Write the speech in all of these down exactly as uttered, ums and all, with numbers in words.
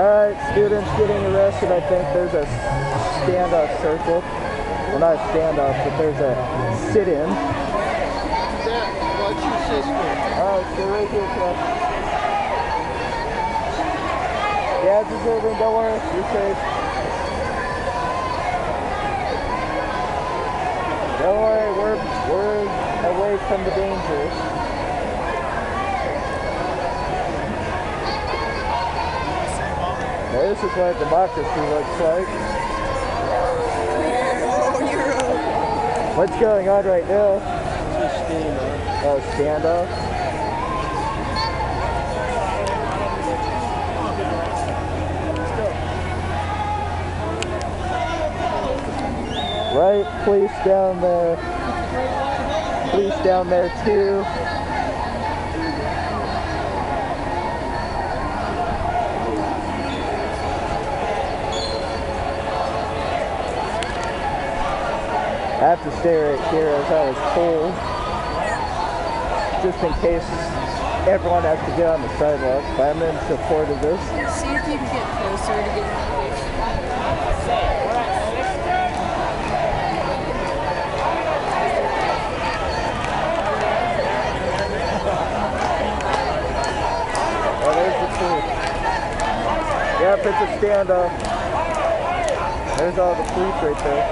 Alright, students getting arrested. I think there's a standoff circle. Well, not a standoff, but there's a sit-in. Zach, what's your sister? Alright, so right here, Jeff. Dad's deserving, don't worry, you're safe. Don't worry, we're, we're away from the danger. Now this is what democracy looks like. What's going on right now? It's a standoff. Oh, standoff? Right, police down there. Police down there too. I have to stay right here as I was cold, just in case everyone has to get on the sidewalk, but I'm in support of this. See if you can get closer to get in place. Oh, there's the police. Yep, it's a standoff. There's all the police right there.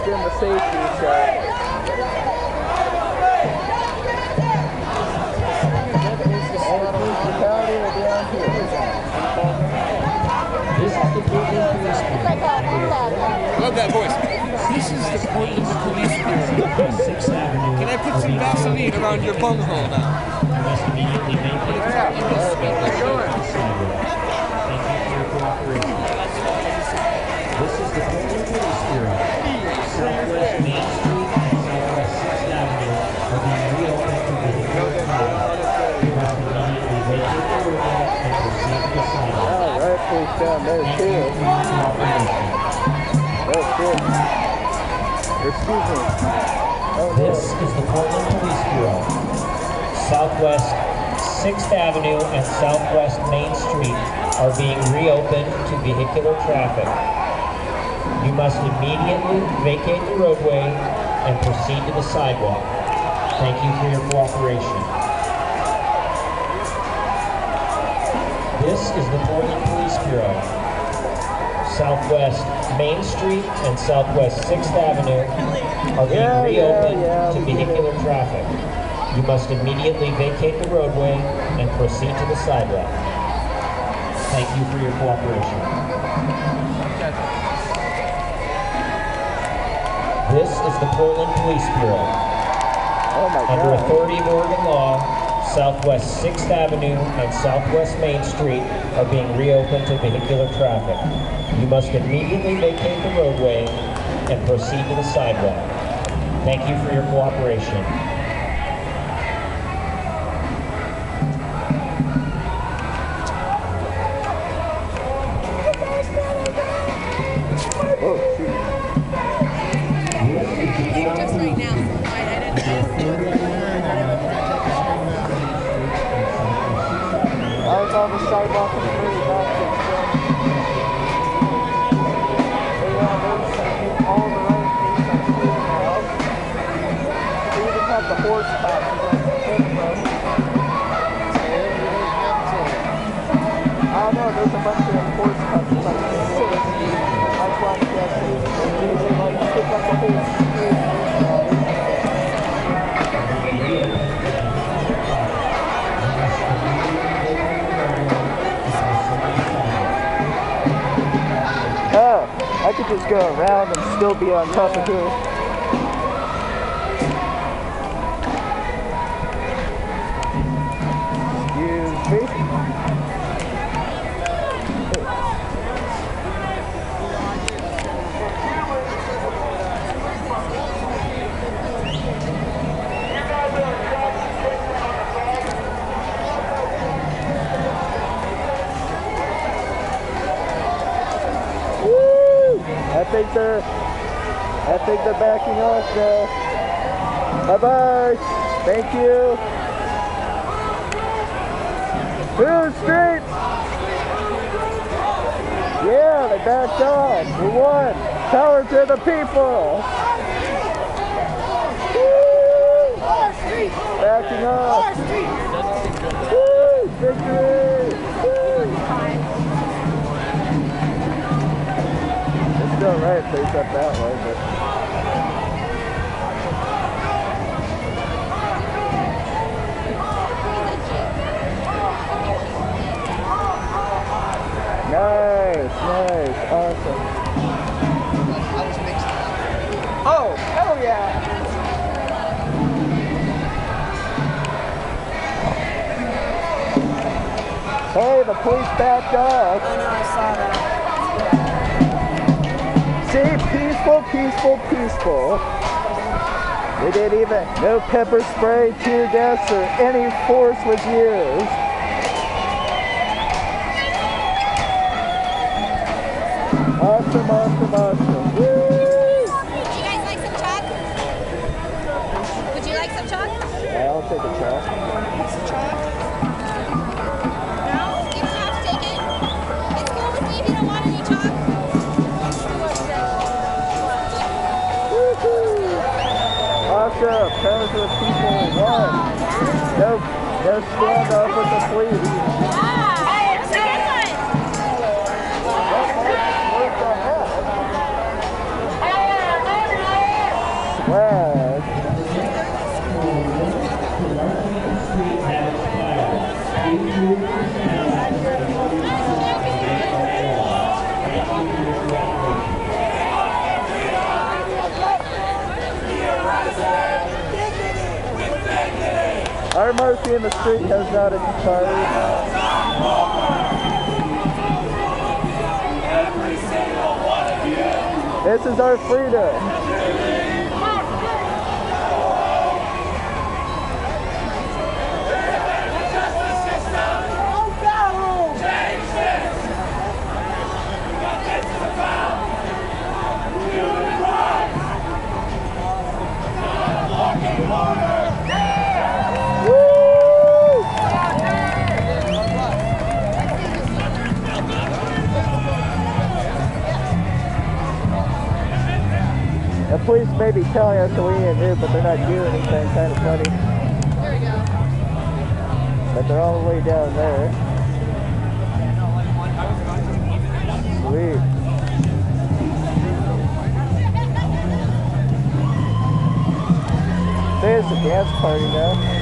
In the safety shot. Love that voice. This is the Portland Police Bureau. Can I put some Vaseline around your bunghole now? This is the Portland Police Bureau. Southwest Main Street and Southwest sixth Avenue are being reopened for the third time. People have provided a major program and presented the sidewalk. All right, please down there, too. That's good. Excuse me. Oh, this no. is the Portland Police Bureau. Southwest sixth Avenue and Southwest Main Street are being reopened to vehicular traffic. You must immediately vacate the roadway and proceed to the sidewalk. Thank you for your cooperation. This is the Portland Police Bureau. Southwest Main Street and Southwest sixth Avenue are being yeah, reopened yeah, yeah, to vehicular traffic. You must immediately vacate the roadway and proceed to the sidewalk. Thank you for your cooperation. This is the Portland Police Bureau. Oh my God. Under authority of Oregon law, Southwest sixth Avenue and Southwest Main Street are being reopened to vehicular traffic. You must immediately vacate the roadway and proceed to the sidewalk. Thank you for your cooperation. The sidewalk and the bridge off the street. All the right things are still in the house. They even have the horse spots on the front road. I don't know, there's a bunch of horse spots like six. That's why I'm guessing. They like to pick up the horse. I could just go around and still be on top of here. Excuse me. I think they're, I think they're backing off now. Bye-bye. Thank you. Food Street. Yeah, they backed off. We won. Power to the people. Woo! Backing off. Woo! Victory. Woo! All right, they up that way, but nice, nice, awesome. I was mixing up. Oh, hell yeah! Hey, the police backed up. I know, I saw that. See, peaceful, peaceful, peaceful. They didn't even, no pepper spray, tear gas, or any force was used. Awesome, awesome, awesome. Woo! Would you guys like some chalk? Would you like some chalk? Yeah, I'll take a chalk. Some chalk? No, you don't have to take it. It's cool with me if you don't want any chalk. Up, those are the people who won. No, no stand up with the police. Wow, that's a good one. Our mercy in the street has not expired. Every single one of you. This is our freedom. The justice system. Oh God! Change this. What this is about. Human rights. Not a walking order. The police may be telling us that we ain't here, but they're not doing anything. Kind of funny. There we go. But they're all the way down there. Sweet. There's a dance party now.